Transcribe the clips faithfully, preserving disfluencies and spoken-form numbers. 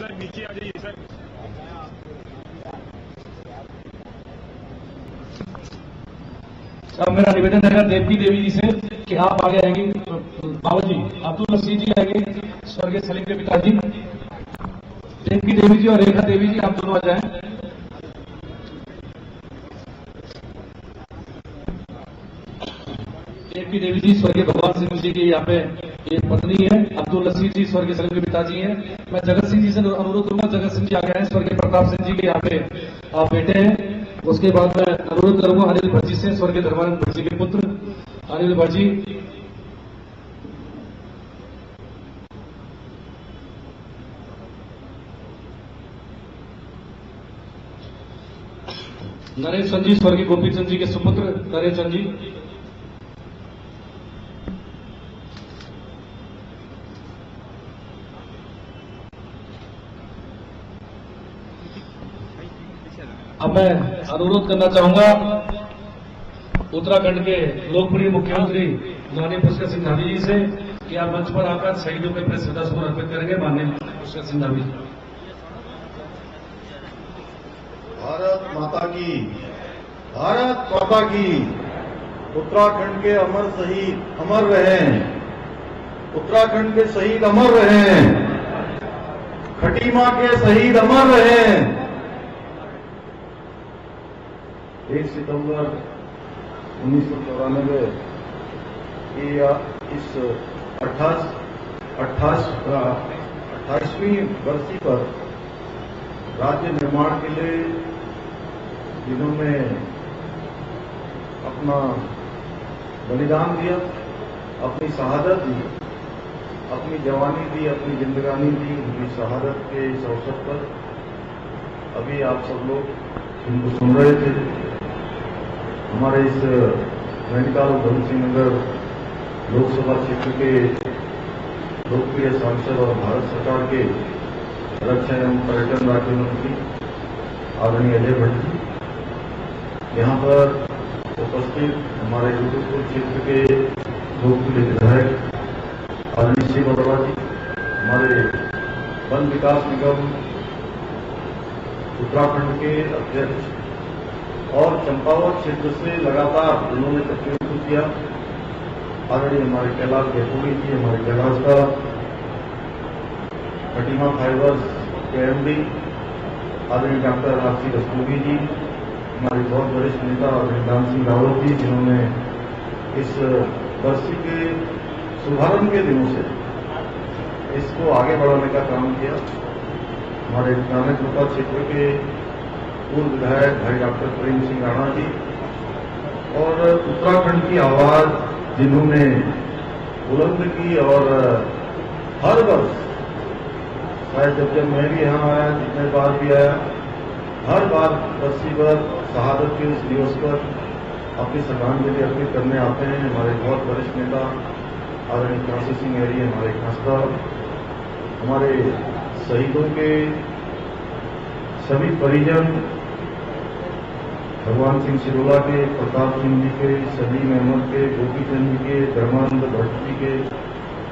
Sir नीचे आ जाइए sir. Sir मेरा निवेदन है देवकी देवी जी से कि आप आगे आएंगे बाबा जी, अब्दुल रशीद जी आएंगे, स्वर्गीय सलीम के पिताजी। देवकी देवी जी और रेखा देवी जी आप दोनों आ जाए। देवकी देवी जी स्वर्गीय भगवान सिंह जी की यहाँ पे एक पत्नी है, अब्दुल रशीद जी स्वर्गीय सलीम के पिताजी हैं। मैं जगत सिंह जी से अनुरोध करूंगा, जगत सिंह जी आगे हैं, स्वर्गीय प्रताप सिंह जी के यहाँ पे आप बेटे हैं। उसके बाद मैं अनुरोध करूंगा अनिल भट्ट जी से, स्वर्गीय धर्मानंद भट्ट जी के पुत्र अनिल भट्ट जी। नरेश चंद जी स्वर्गीय गोपी चंद जी के सुपुत्र नरेश चंद जी। अब मैं अनुरोध करना चाहूंगा उत्तराखंड के लोकप्रिय मुख्यमंत्री माननीय पुष्कर सिंह धामी जी से कि आप मंच पर आकर शहीदों के प्रति श्रद्धा सुमन अर्पित करेंगे। माननीय पुष्कर सिंह धामी जी। भारत माता की, भारत माता की। उत्तराखंड के अमर शहीद अमर रहे, उत्तराखंड के शहीद अमर रहे, खटीमा के शहीद अमर रहे। एक सितंबर उन्नीस सौ चौरानबे की इस अट्ठास अट्ठास अट्ठाईसवीं बरसी पर राज्य निर्माण के लिए जिन्होंने अपना बलिदान दिया, अपनी शहादत दी, अपनी जवानी दी, अपनी जिंदगानी दी, उनकी शहादत के इस अवसर पर अभी आप सब लोग इनको सुन रहे थे। हमारे इस नैनीताल-उधम सिंह नगर लोकसभा क्षेत्र के लोकप्रिय सांसद और भारत सरकार के रक्षा एवं पर्यटन राज्य मंत्री आदरणीय अजय भट्ट जी, यहाँ पर उपस्थित हमारे रुद्रपुर क्षेत्र के लोकप्रिय विधायक आदरणीय सिंह भद्रवाजी, हमारे वन विकास निगम उत्तराखंड के अध्यक्ष और चंपावत क्षेत्र से लगातार जिन्होंने प्रतिनिधित्व किया आदरणीय हमारे कैलाश गहलोत जी, हमारे कैलाश का खटीमा फाइबर्स के एमडी आदरणीय डॉक्टर राशि रस्तोगी जी, हमारे बहुत वरिष्ठ नेता आदरणीय राम सिंह रावत जी जिन्होंने इस बरसी के शुभारंभ के दिनों से इसको आगे बढ़ाने का काम किया। हमारे नानकपुरा क्षेत्र के पूर्व विधायक भाई डॉक्टर प्रेम सिंह राणा जी और उत्तराखंड की आवाज जिन्होंने बुलंद की और हर वर्ष शायद जब जब मैं भी यहाँ आया, जितने बार भी आया, हर बार बरसी पर शहादत के उस दिवस पर अपनी श्रद्धांजलि अर्पित करने आते हैं। हमारे बहुत वरिष्ठ नेता आदरणीय कांसी सिंह एरी, हमारे खासदा, हमारे शहीदों के सभी परिजन, भगवान सिंह सिरोला के, प्रताप सिंह जी के, सलीम अहमद के, गोपी चंद जी के, धर्मानंद भट्ट जी के,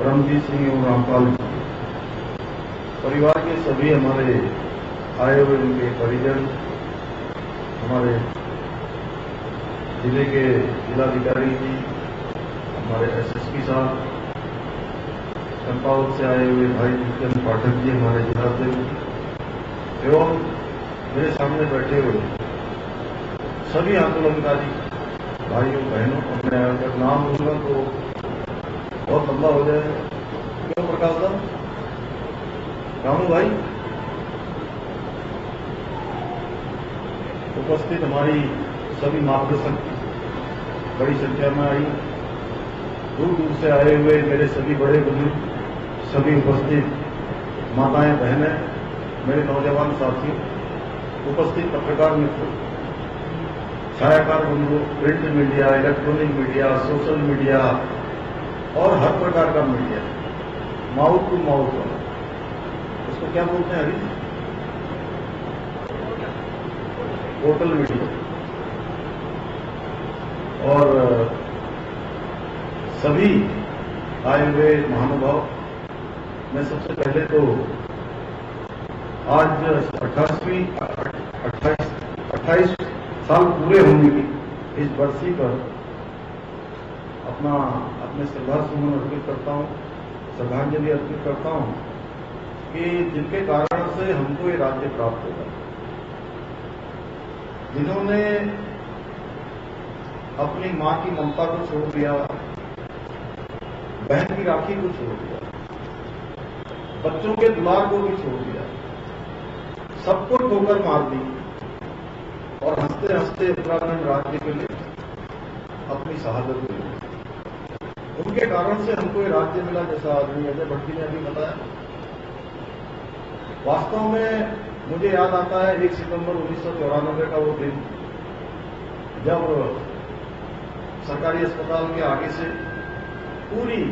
परमजीत सिंह और रामपाल जी परिवार के सभी हमारे आए हुए उनके परिजन, हमारे जिले के जिलाधिकारी जी, हमारे एसएसपी साहब, चंपावत से आए हुए भाई जीतन पाठक जी, हमारे जिलाध्यक्ष एवं मेरे सामने बैठे हुए सभी आंदोलनकारी भाइयों बहनों को मैं अगर नाम लूंगा तो बहुत लंबा हो जाए। क्यों प्रकाश दा, रामू भाई, उपस्थित हमारी सभी मार्गदर्शक बड़ी संख्या में आई, दूर दूर से आए हुए मेरे सभी बड़े बुजुर्ग, सभी उपस्थित माताएं बहनें, मेरे नौजवान साथी, उपस्थित पत्रकार मित्र, छायाकार बंधु, print media, electronic media, social media और हर प्रकार का मीडिया, माउथ टू माउथ वाला, उसको क्या बोलते हैं अभी, पोर्टल मीडिया और सभी आए हुए महानुभाव। मैं सबसे पहले तो आज अट्ठाईसवीं अट्ठाईस अट्ठाईस साल पूरे होने की इस बरसी पर अपना अपने श्रद्धा सुमन अर्पित करता हूँ, श्रद्धांजलि अर्पित करता हूँ कि जिनके कारण से हमको ये राज्य प्राप्त होगा, जिन्होंने अपनी माँ की ममता को छोड़ दिया, बहन की राखी को छोड़ दिया, बच्चों के दुलार को भी छोड़ दिया, सबको ठोकर मार दी और हंसते हंसते उत्तराखंड राज्य के लिए अपनी शहादत दी। उनके कारण से हमको ये राज्य मिला, जैसा आदमी अजय भट्ट ने अभी बताया। वास्तव में मुझे याद आता है एक सितंबर उन्नीस सौ चौरानबे का वो दिन, जब सरकारी अस्पताल के आगे से पूरी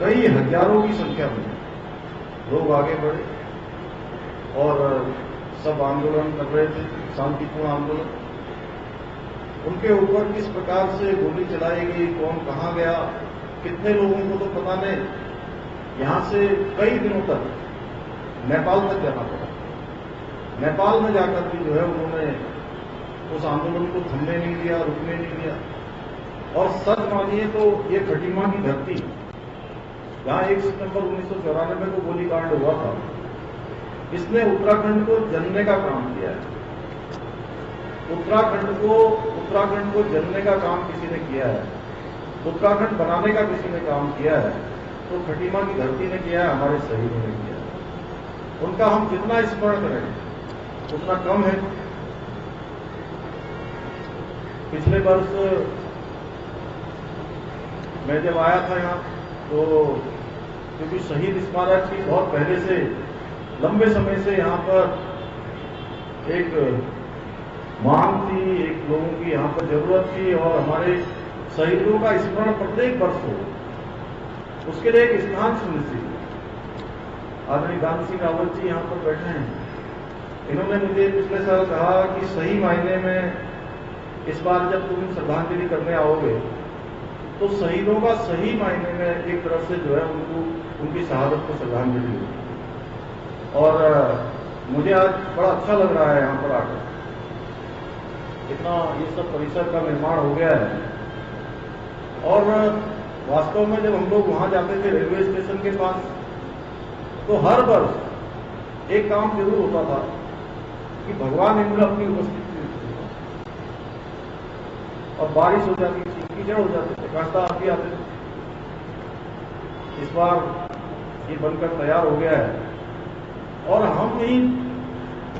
कई हजारों की संख्या में लोग आगे बढ़े और सब आंदोलन कर रहे थे, शांतिपूर्ण आंदोलन। उनके ऊपर किस प्रकार से गोली चलाई गई, कौन कहाँ गया, कितने लोगों को तो पता नहीं। यहाँ से कई दिनों तक नेपाल तक जाना पड़ा। नेपाल में जाकर भी जो है उन्होंने उस आंदोलन को थमने नहीं दिया, रुकने नहीं दिया। और सच मानिए तो ये खटीमा की धरती, जहाँ एक सितंबर उन्नीस सौ चौरानबे को गोलीकांड हुआ था, इसने उत्तराखंड को जलने का काम किया है। उत्तराखंड को उत्तराखंड को जलने का काम किसी ने किया है, उत्तराखंड बनाने का किसी ने काम किया है, तो खटीमा की धरती ने किया है, हमारे शहीदों ने किया है। उनका हम जितना स्मरण करें उतना कम है। पिछले वर्ष मैं जब आया था यहाँ, तो क्योंकि शहीद स्मारक की बहुत पहले से लंबे समय से यहाँ पर एक मांग थी, एक लोगों की यहाँ पर जरूरत थी और हमारे शहीदों का स्मरण प्रत्येक वर्ष हो, उसके लिए एक स्थान सुनिश्चित। आदरणीय गांधी सिंह रावत जी यहाँ पर बैठे हैं, इन्होंने मुझे पिछले साल कहा कि सही मायने में इस बार जब तुम श्रद्धांजलि करने आओगे तो शहीदों का सही मायने में एक तरफ से जो है उनको उनकी शहादत को श्रद्धांजलि होगी। और मुझे आज बड़ा अच्छा लग रहा है यहाँ पर आकर, इतना ये सब परिसर का निर्माण हो गया है। और वास्तव में जब हम लोग वहां जाते थे रेलवे स्टेशन के पास, तो हर वर्ष एक काम जरूर होता था कि भगवान इंद्र अपनी उपस्थिति, और बारिश हो जाती थी, कीचड़ हो जाते थे, कांस्ता आप भी आते थे। इस बार ये बनकर तैयार हो गया है और हम ही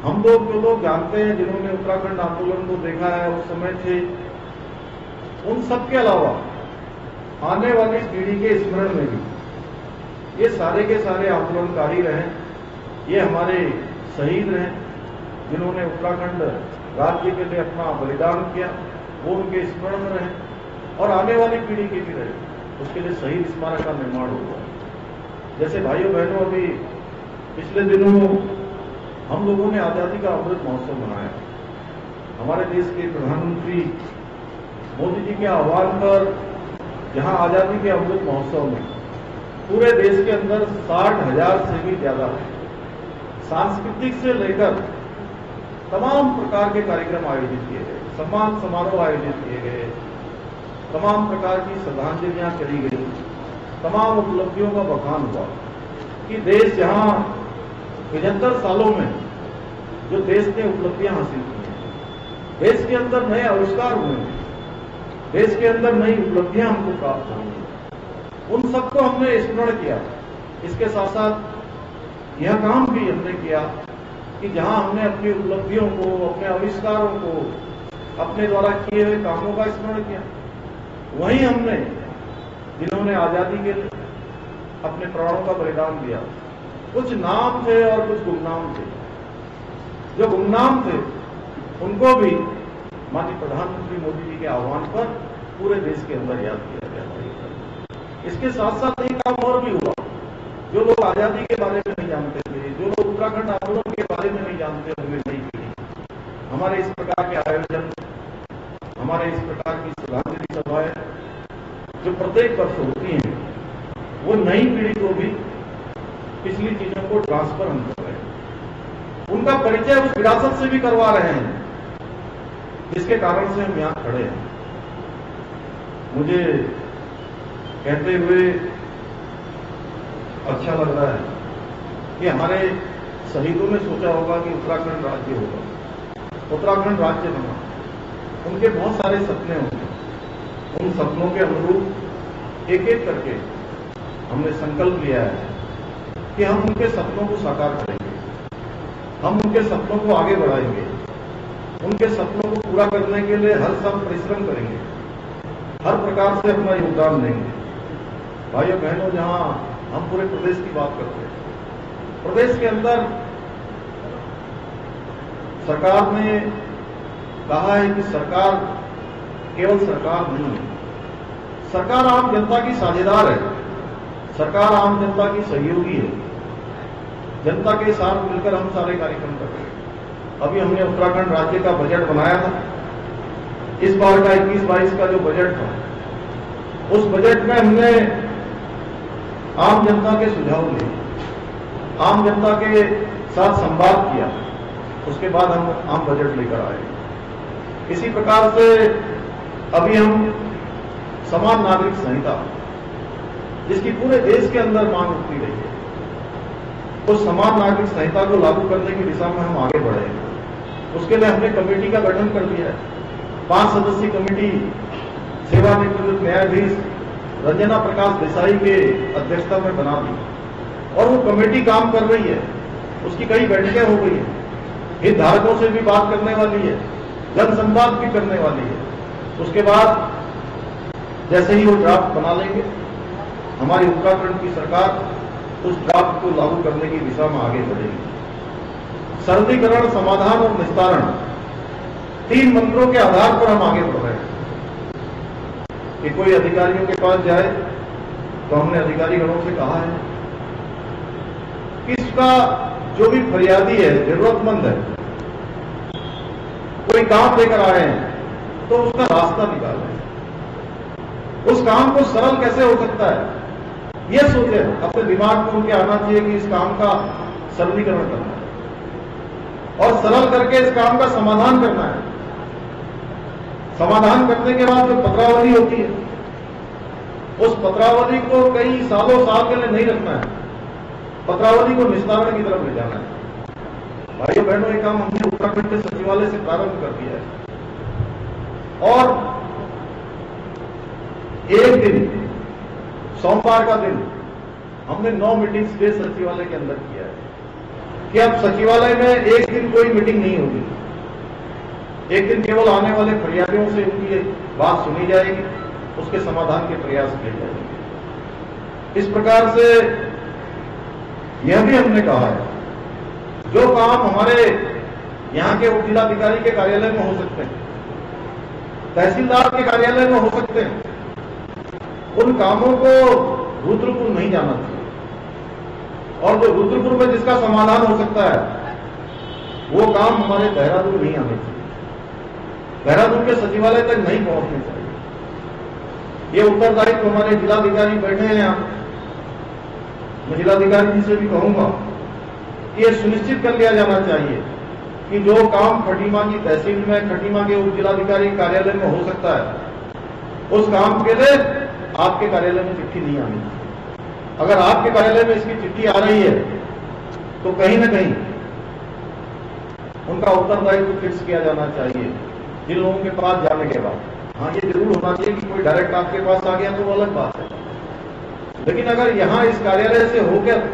हम लोग जो लोग जानते हैं, जिन्होंने उत्तराखंड आंदोलन को देखा है, उस समय थे, उन सबके अलावा आने वाली पीढ़ी के स्मरण में भी ये सारे के सारे आंदोलनकारी रहे, ये हमारे शहीद रहे, जिन्होंने उत्तराखंड राज्य के लिए अपना बलिदान किया, वो उनके स्मरण में रहे और आने वाली पीढ़ी के भी रहे, उसके लिए शहीद स्मारक का निर्माण हुआ। जैसे भाइयों बहनों, अभी पिछले दिनों हम लोगों ने आजादी का अमृत महोत्सव मनाया। हमारे देश के प्रधानमंत्री मोदी जी के आह्वान पर जहां आजादी के अमृत महोत्सव में पूरे देश के अंदर साठ हजार से भी ज्यादा सांस्कृतिक से लेकर तमाम प्रकार के कार्यक्रम आयोजित किए गए, सम्मान समारोह आयोजित किए गए, तमाम प्रकार की श्रद्धांजलियां करी गई, तमाम उपलब्धियों का बखान हुआ कि देश जहां पचहत्तर सालों में जो देश ने उपलब्धियां हासिल की हैं, देश के अंदर नए आविष्कार हुए हैं, देश के अंदर नई उपलब्धियां हमको प्राप्त हुई हैं, उन सबको हमने स्मरण किया। इसके साथ साथ यह काम भी हमने किया कि जहां हमने अपनी उपलब्धियों को, अपने आविष्कारों को, अपने द्वारा किए हुए कामों का स्मरण किया, वहीं हमने जिन्होंने आजादी के लिए अपने प्राणों का बलिदान दिया, कुछ नाम थे और कुछ गुमनाम थे, जो गुमनाम थे उनको भी माननीय प्रधानमंत्री मोदी जी के आह्वान पर पूरे देश के अंदर याद किया गया। इसके साथ साथ एक काम और भी हुआ, जो लोग आजादी के बारे में नहीं जानते थे, जो लोग उत्तराखंड आंदोलन के बारे में नहीं जानते होंगे, नहीं हमारे इस प्रकार के आयोजन, हमारे इस प्रकार की श्रद्धांजलि सभाएं जो प्रत्येक वर्ष होती हैं, वो नई पीढ़ी को भी पिछली चीजों को ट्रांसफर हम कर रहे हैं। उनका परिचय विरासत से भी करवा रहे हैं, जिसके कारण से हम यहां खड़े हैं। मुझे कहते हुए अच्छा लग रहा है कि हमारे शहीदों ने सोचा होगा कि उत्तराखंड राज्य होगा, उत्तराखंड राज्य बना, उनके बहुत सारे सपने होंगे। उन सपनों के अनुरूप एक एक करके हमने संकल्प लिया है कि हम उनके सपनों को साकार करेंगे, हम उनके सपनों को आगे बढ़ाएंगे, उनके सपनों को पूरा करने के लिए हर साल परिश्रम करेंगे, हर प्रकार से अपना योगदान देंगे। भाइयों बहनों, जहां हम पूरे प्रदेश की बात करते हैं, प्रदेश के अंदर सरकार ने कहा है कि सरकार केवल सरकार नहीं है, सरकार आम जनता की साझेदार है, सरकार आम जनता की सहयोगी है, जनता के साथ मिलकर हम सारे कार्यक्रम कर रहे हैं। अभी हमने उत्तराखंड राज्य का बजट बनाया था, इस बार का इक्कीस बाईस का जो बजट था, उस बजट में हमने आम जनता के सुझाव लिए, आम जनता के साथ संवाद किया, उसके बाद हम आम बजट लेकर आए। इसी प्रकार से अभी हम समान नागरिक संहिता, जिसकी पूरे देश के अंदर मांग उठती रही है, उस तो समान नागरिक संहिता को लागू करने की दिशा में हम आगे बढ़े हैं। उसके लिए हमने कमेटी का गठन कर दिया है। पांच सदस्यीय कमेटी सेवानिवृत्त न्यायाधीश रंजना प्रकाश देसाई के अध्यक्षता में बना दी और वो कमेटी काम कर रही है। उसकी कई बैठकें हो गई है, हितधारकों से भी बात करने वाली है, जनसंवाद भी करने वाली है। उसके बाद जैसे ही वो ड्राफ्ट बना लेंगे, हमारी उत्तराखंड की सरकार उस ड्राफ्ट को लागू करने की दिशा में आगे बढ़ेगी। सरलीकरण, समाधान और निस्तारण, तीन मंत्रों के आधार पर हम आगे बढ़ रहे हैं कि कोई अधिकारियों के पास जाए तो हमने अधिकारीगणों से कहा है कि इसका जो भी फरियादी है, जरूरतमंद है, कोई काम लेकर आए हैं तो उसका रास्ता निकाल रहे हैं, उस काम को सरल कैसे हो सकता है यह सोचे। अपने दिमाग में उनके आना चाहिए कि इस काम का सरलीकरण करना है और सरल करके इस काम का समाधान करना है। समाधान करने के बाद जो पत्रावली होती है, उस पत्रावली को कई सालों साल के लिए नहीं रखना है, पत्रावली को निस्तारण की तरफ ले जाना है। भाइयों बहनों, ये काम हमने उत्तराखंड के सचिवालय से प्रारंभ कर दिया है और एक दिन सोमवार का दिन हमने नौ मीटिंग्स भी सचिवालय के अंदर किया है कि अब सचिवालय में एक दिन कोई मीटिंग नहीं होगी, एक दिन केवल आने वाले फरियादियों से उनकी बात सुनी जाएगी, उसके समाधान के प्रयास किए जाएंगे। इस प्रकार से यह भी हमने कहा है जो काम हमारे यहाँ के उप जिलाधिकारी के कार्यालय में हो सकते हैं, तहसीलदार के कार्यालय में हो सकते हैं, उन कामों को रुद्रपुर नहीं जाना चाहिए और जो रुद्रपुर में जिसका समाधान हो सकता है वो काम हमारे देहरादून नहीं आने चाहिए, देहरादून के सचिवालय तक नहीं पहुंचने चाहिए। ये उत्तरदायित्व हमारे जिलाधिकारी बैठे हैं यहाँ, मैं जिलाधिकारी जी से भी कहूंगा ये सुनिश्चित कर लिया जाना चाहिए कि जो काम खटीमा की तहसील में, खटीमा के उप जिलाधिकारी कार्यालय में हो सकता है, उस काम के लिए आपके कार्यालय में चिट्ठी नहीं आनी चाहिए। अगर आपके कार्यालय में इसकी चिट्ठी आ रही है तो कहीं ना कहीं उनका उत्तरदायित्व फिक्स किया जाना चाहिए जिन लोगों के पास जाने के बाद। हाँ, ये जरूर होना चाहिए कि कोई डायरेक्ट आपके पास आ गया तो वो अलग बात है, लेकिन अगर यहाँ इस कार्यालय से होकर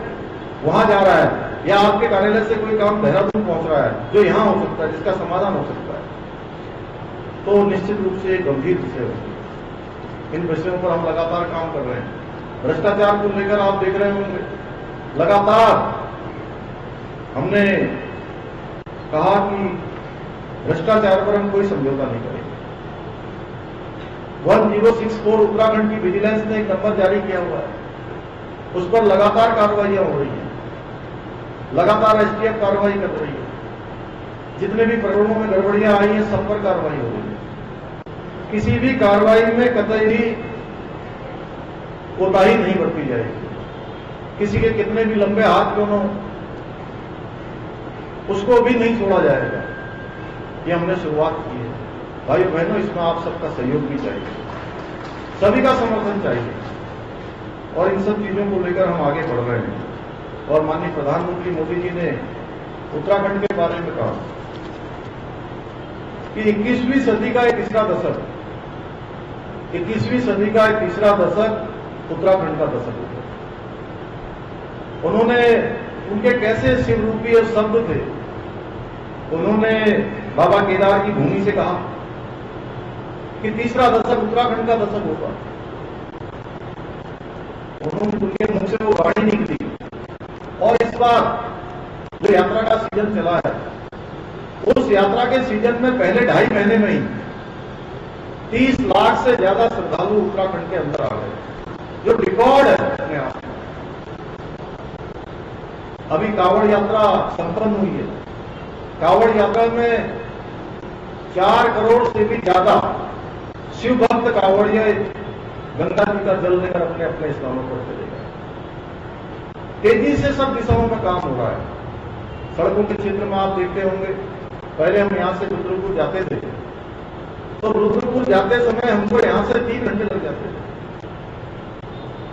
वहां जा रहा है या आपके कार्यालय से कोई काम देहरादून पहुंच रहा है जो यहाँ हो सकता है, जिसका समाधान हो सकता है, तो निश्चित रूप से गंभीर विषय है। इन विषयों पर हम लगातार काम कर रहे हैं। भ्रष्टाचार को लेकर आप देख रहे होंगे, लगातार हमने कहा कि भ्रष्टाचार पर हम कोई समझौता नहीं करेंगे। One zero six four Uttarakhand की विजिलेंस ने एक नंबर जारी किया हुआ है, उस पर लगातार कार्रवाइयां हो रही है, लगातार एसटीएफ कार्रवाई कर रही है, जितने भी प्रकरणों में गड़बड़ियां आई हैं सब पर कार्रवाई हो रही है। किसी भी कार्रवाई में कतई भी कोताही नहीं बरती जाएगी, किसी के कितने भी लंबे हाथ क्यों न हो। उसको भी नहीं छोड़ा जाएगा। ये हमने शुरुआत की है। भाई बहनों, इसमें आप सबका सहयोग भी चाहिए, सभी का समर्थन चाहिए और इन सब चीजों को लेकर हम आगे बढ़ रहे हैं। और माननीय प्रधानमंत्री मोदी जी ने उत्तराखंड के बारे में कहा कि इक्कीसवीं सदी का एक तीसरा दशक इक्कीसवीं सदी का एक तीसरा दशक उत्तराखंड का दशक होगा। उन्होंने उनके कैसे शिव रूपी शब्द थे। उन्होंने बाबा केदार की भूमि से कहा कि तीसरा दशक उत्तराखंड का दशक होगा। उन्होंने उनके मुंह से वो वाणी निकली। और इस बार जो यात्रा का सीजन चला है, उस यात्रा के सीजन में पहले ढाई महीने में ही तीस लाख से ज्यादा श्रद्धालु उत्तराखंड के अंदर आ गए, जो रिकॉर्ड है अपने आप। अभी कावड़ यात्रा संपन्न हुई है। कावड़ यात्रा में चार करोड़ से भी ज्यादा शिव भक्त कावड़िया गंगा जी का जल लेकर अपने अपने स्थानों पर चले गए। तेजी से सब दिशाओं में काम हो रहा है। सड़कों के क्षेत्र में आप देखते होंगे, पहले हम यहाँ से रुद्रपुर जाते थे तो रुद्रपुर जाते समय हमको यहाँ से तीन घंटे लग जाते थे,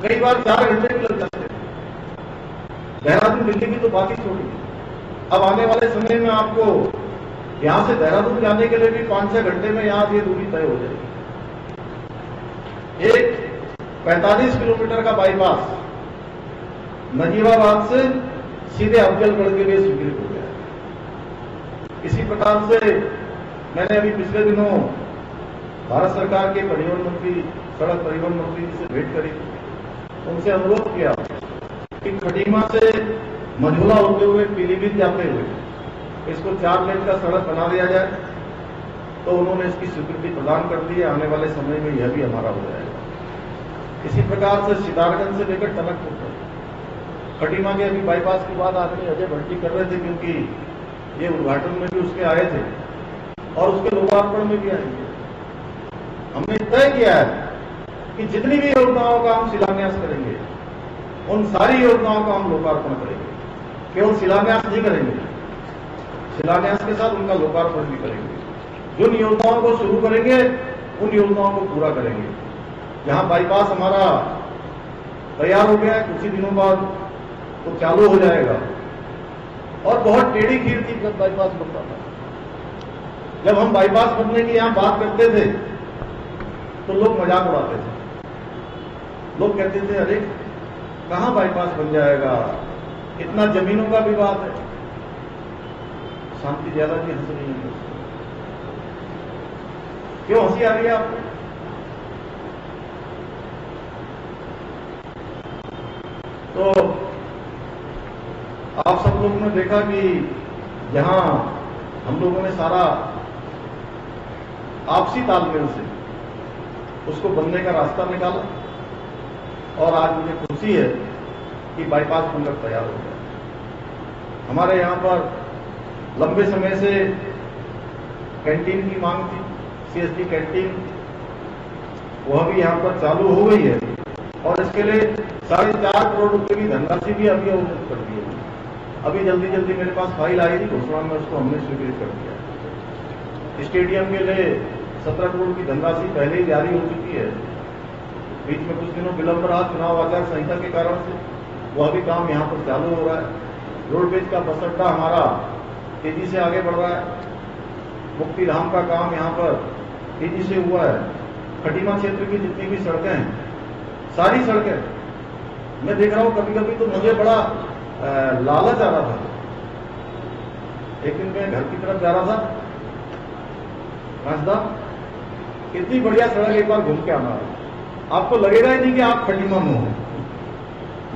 कई बार चार घंटे भी लग जाते थे। देहरादून दिल्ली की तो बात ही छोड़ी। अब आने वाले समय में आपको यहाँ से देहरादून जाने के लिए भी पांच छह घंटे में यहाँ ये दूरी तय हो जाएगी। एक पैंतालीस किलोमीटर का बाईपास नजीबाबाद से सीधे अफजलगढ़ के लिए स्वीकृत हो गया। इसी प्रकार से मैंने अभी पिछले दिनों भारत सरकार के परिवहन मंत्री, सड़क परिवहन मंत्री जी से भेंट करी। उनसे अनुरोध किया कि खटीमा से मझूरा होते हुए पीलीभीत जाते हुए इसको चार लेन का सड़क बना दिया जाए, तो उन्होंने इसकी स्वीकृति प्रदान कर दी है। आने वाले समय में यह भी हमारा हो जाएगा। इसी प्रकार से सितारगंज से लेकर टनकपुर तक खटीमा के अभी बाईपास की बात आदमी अजय भट्ट जी कर रहे थे, क्योंकि ये उद्घाटन में भी उसके आए थे और उसके लोकार्पण में भी आए थे। हमने तय किया है कि जितनी भी योजनाओं का हम शिलान्यास करेंगे, उन सारी योजनाओं का हम लोकार्पण करेंगे। केवल शिलान्यास नहीं करेंगे, शिलान्यास के साथ उनका लोकार्पण भी करेंगे। जिन योजनाओं को शुरू करेंगे, उन योजनाओं को पूरा करेंगे। यहाँ बाईपास हमारा तैयार हो गया है, कुछ ही दिनों बाद वो चालू हो जाएगा। और बहुत टेढ़ी खीर थी जब बाईपास बनता था। जब हम बाईपास बनने की यहाँ बात करते थे तो लोग मजाक उड़ाते थे। लोग कहते थे, अरे कहाँ बाईपास बन जाएगा, इतना जमीनों का विवाद है। शांति ज्यादा की हंस रही है, क्यों हंसी आ रही है आपको? तो आप सब लोगों ने देखा कि यहाँ हम लोगों ने सारा आपसी तालमेल से उसको बनने का रास्ता निकाला। और आज मुझे खुशी है कि बाईपास बनकर तैयार हो गया। हमारे यहाँ पर लंबे समय से कैंटीन की मांग थी, सीएसडी कैंटीन, वह भी यहाँ पर चालू हो गई है। और इसके लिए साढ़े चार करोड़ रुपए की धनराशि भी अभी अवगत कर दी है। अभी जल्दी जल्दी मेरे पास फाइल आई थी, घोषणा में उसको हमने स्वीकृत कर दिया। स्टेडियम के लिए सत्रह करोड़ की धनराशि पहले ही जारी हो चुकी है। बीच में कुछ दिनों विलंब रहा चुनाव आचार संहिता के कारण से, वह भी काम यहाँ पर चालू हो रहा है। रोडवेज का बस अड्डा हमारा तेजी से आगे बढ़ रहा है। मुक्तिधाम का काम यहाँ पर तेजी से हुआ है। खटीमा क्षेत्र की जितनी भी सड़कें हैं, सारी सड़कें मैं देख रहा हूँ। कभी कभी तो मुझे बड़ा लालच आ रहा था। एक दिन मैं घर की तरफ जा रहा था, रास्ता इतनी बढ़िया सड़क, एक बार घूम के आना, आपको लगेगा ही नहीं कि आप खटीमा में हो।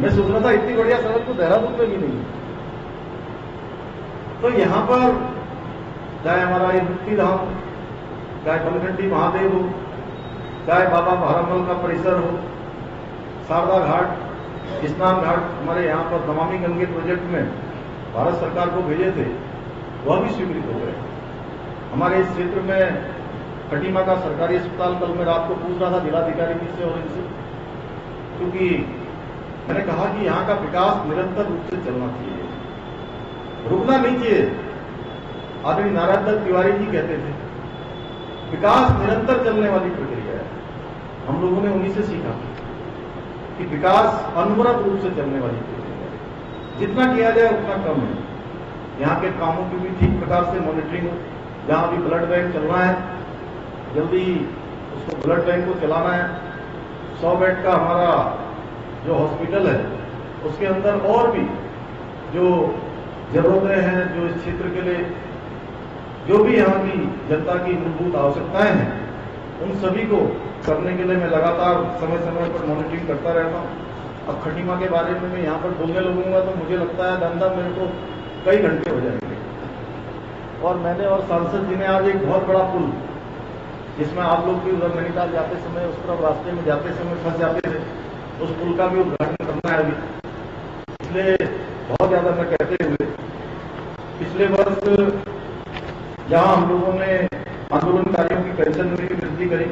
मैं सोच रहा था इतनी बढ़िया सड़क तो देहरादून में भी नहीं है। तो यहाँ पर चाहे हमारा ये मुक्तिधाम, चाहे कलगंटी महादेव हो, चाहे बाबा बहारंबल का परिसर हो, शारदा घाट, स्नान घाट, हमारे यहाँ पर नमामि गंगे प्रोजेक्ट में भारत सरकार को भेजे थे, वह भी स्वीकृत हो गए। हमारे इस क्षेत्र में खटीमा का सरकारी अस्पताल, कल मैं रात को पूछ रहा था जिलाधिकारी जी से और इनसे, क्योंकि मैंने कहा कि यहाँ का विकास निरंतर रूप से चलना चाहिए, रुकना नहीं चाहिए। आदरणीय नारायण दत्त तिवारी जी कहते थे, विकास निरंतर चलने वाली प्रक्रिया है। हम लोगों ने उन्हीं से सीखा कि विकास अनवरत रूप से चलने वाली प्रक्रिया है, जितना किया जाए उतना कम है। यहाँ के कामों की भी ठीक प्रकार से मॉनिटरिंग हो, जहाँ भी ब्लड बैंक चलना है जल्दी उसको ब्लड बैंक को चलाना है। सौ बेड का हमारा जो हॉस्पिटल है उसके अंदर और भी जो जरूरतें हैं, जो इस क्षेत्र के लिए जो भी यहाँ की जनता की मूलभूत आवश्यकताएं हैं, उन सभी को करने के लिए मैं लगातार समय समय पर मॉनिटरिंग करता रहता हूँ। अब खटीमा के बारे में मैं यहाँ पर बोलने लगूंगा तो मुझे लगता है दम दम मेरे को कई घंटे हो जाएंगे। और मैंने और सांसद जी ने आज एक बहुत बड़ा पुल जिसमें आप लोग भी उधर नैनीताल जाते समय उस तरफ रास्ते में जाते समय फंस जाते थे, उस पुल का भी उद्घाटन करना है अभी। इसलिए बहुत ज्यादा मैं कहते हुए पिछले वर्ष जहां हम लोगों ने आंदोलनकारियों की पेंशन में भी वृद्धि करी,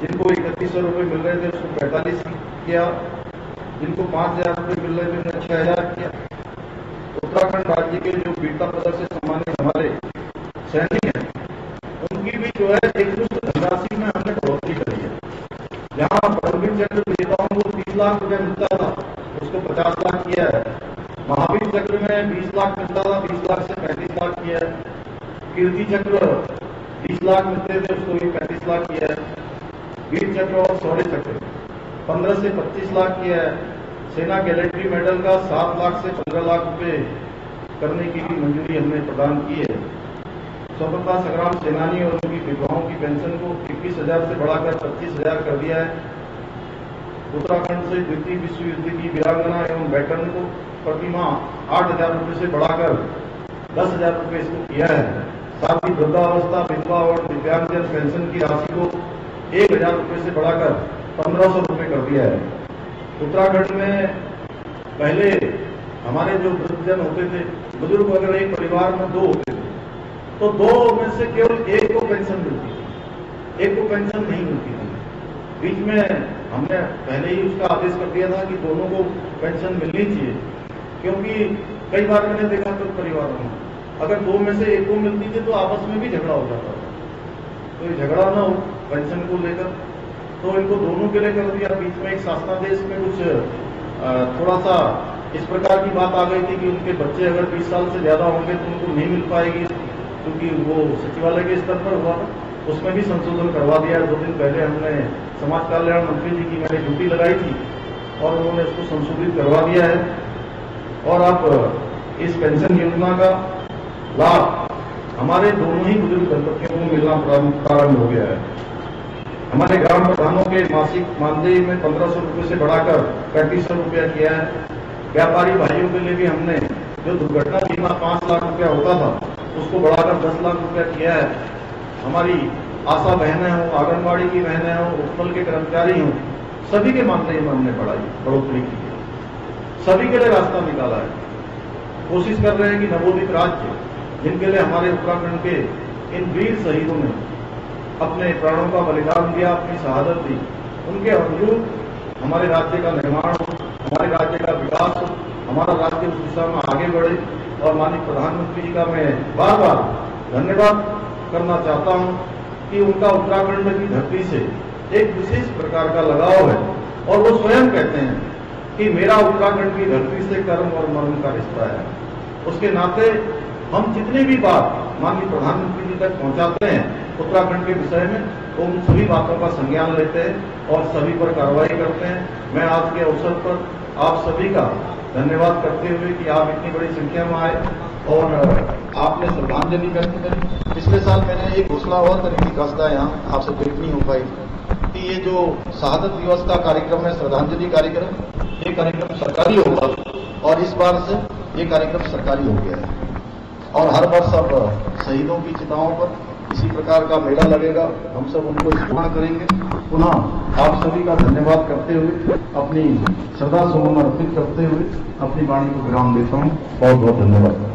जिनको इकतीस सौ रुपये मिल रहे थे उसको पैंतालीस किया, जिनको पांच हजार रुपये मिल रहे थे उन्हें छह हजार किया। उत्तराखंड राज्य के जो वीरता पदक से सम्मानित हमारे सैनिक हैं उनकी भी जो है एकमुश्त धनराशि में हमने बढ़ोतरी करी है। यहाँ परमवीर चक्र विजेताओं को तीस लाख रुपया मिलता था उसको पचास लाख किया है, महावीर चक्र में बीस लाख मिलता था बीस लाख से पैंतीस लाख किया है, कीर्ति चक्र बीस लाख मिलते थे उसको भी पैंतीस लाख किया है, वीर चक्र और शौर्य चक्र पंद्रह से पच्चीस लाख किया है, सेना गैलेंट्री मेडल का सात लाख से पंद्रह लाख रुपए करने की भी मंजूरी हमने प्रदान की है। स्वतंत्रता संग्राम सेनानी और उनकी विधवाओं की पेंशन को इक्कीस हजार से बढ़ाकर पच्चीस हजार कर दिया है। उत्तराखंड से द्वितीय विश्व युद्ध की वीरांगना एवं वेटरन को प्रति माह आठ हजार रूपये से बढ़ाकर दस हजार रूपये इसको किया है। साथ ही वृद्धावस्था विधवा और दिव्यांगजन पेंशन की राशि को एक हजार रूपये से बढ़ाकर पंद्रह सौ रूपये कर दिया है। उत्तराखंड में पहले हमारे जो वृद्धजन होते थे, बुजुर्ग अगर एक परिवार में दो होते थे तो दो में से केवल एक को पेंशन मिलती थी, एक को पेंशन नहीं मिलती थी। बीच में हमने पहले ही उसका आदेश कर दिया था कि दोनों को पेंशन मिलनी चाहिए, क्योंकि कई बार मैंने देखा तो परिवारों में अगर दो में से एक को मिलती थी तो आपस में भी झगड़ा हो जाता था। तो ये झगड़ा ना हो पेंशन को लेकर, तो इनको दोनों के लिए कर दिया। बीच में एक शासनादेश में कुछ थोड़ा सा इस प्रकार की बात आ गई थी कि उनके बच्चे अगर बीस साल से ज्यादा होंगे तो उनको नहीं मिल पाएगी, क्योंकि वो सचिवालय के स्तर पर हुआ था। उसमें भी संशोधन करवा दिया। दो दिन पहले हमने समाज कल्याण मंत्री जी की मैंने ड्यूटी लगाई थी और उन्होंने उसको संशोधित करवा दिया है। और अब इस पेंशन योजना का लाभ हमारे दोनों ही बुजुर्ग दंपतियों को मिलना प्रारंभ हो गया है। हमारे ग्राम प्रधानों के मासिक मानदेय में पंद्रह सौ रुपये से बढ़ाकर पैंतीस सौ रुपया किया है। व्यापारी भाइयों के लिए भी हमने जो दुर्घटना बीमा पांच लाख रुपया होता था उसको बढ़ाकर दस लाख रुपया किया है। हमारी आशा बहनें हों, आंगनबाड़ी की बहनें हों, उपल के कर्मचारी हों, सभी के मानदेय में हमने बढ़ाई बढ़ोतरी की है, सभी के लिए रास्ता निकाला है। कोशिश कर रहे हैं कि नवोदित राज्य जिनके लिए हमारे उत्तराखंड के इन वीर शहीदों ने अपने प्राणों का बलिदान दिया, अपनी शहादत दी, उनके अनुरूप हमारे राज्य का निर्माण हो, हमारे राज्य का विकास हो, हमारा राज्य उस दिशा में आगे बढ़े। और माननीय प्रधानमंत्री जी का मैं बार बार धन्यवाद करना चाहता हूं कि उनका उत्तराखंड की धरती से एक विशेष प्रकार का लगाव है और वो स्वयं कहते हैं कि मेरा उत्तराखंड की धरती से कर्म और मर्म का रिश्ता है। उसके नाते हम जितनी भी बात माननीय प्रधानमंत्री जी तक पहुंचाते हैं उत्तराखंड के विषय में, तो उन सभी बातों का संज्ञान लेते हैं और सभी पर कार्रवाई करते हैं। मैं आज के अवसर पर आप सभी का धन्यवाद करते हुए कि आप इतनी बड़ी संख्या में आए और आपने श्रद्धांजलि व्यक्त करी। पिछले साल मैंने ये घोषणा और करने की खासता है, यहाँ आपसे भेंट नहीं हो पाई कि ये जो शहादत दिवस का कार्यक्रम है, श्रद्धांजलि कार्यक्रम, ये कार्यक्रम सरकारी होगा और इस बार से ये कार्यक्रम सरकारी हो गया है। और हर वर्ष अब शहीदों की चिताओं पर इसी प्रकार का मेला लगेगा, हम सब उनको स्मरण करेंगे। पुनः आप सभी का धन्यवाद करते हुए अपनी श्रद्धा सुमन अर्पित करते हुए अपनी वाणी को विराम देता हूँ। बहुत बहुत धन्यवाद।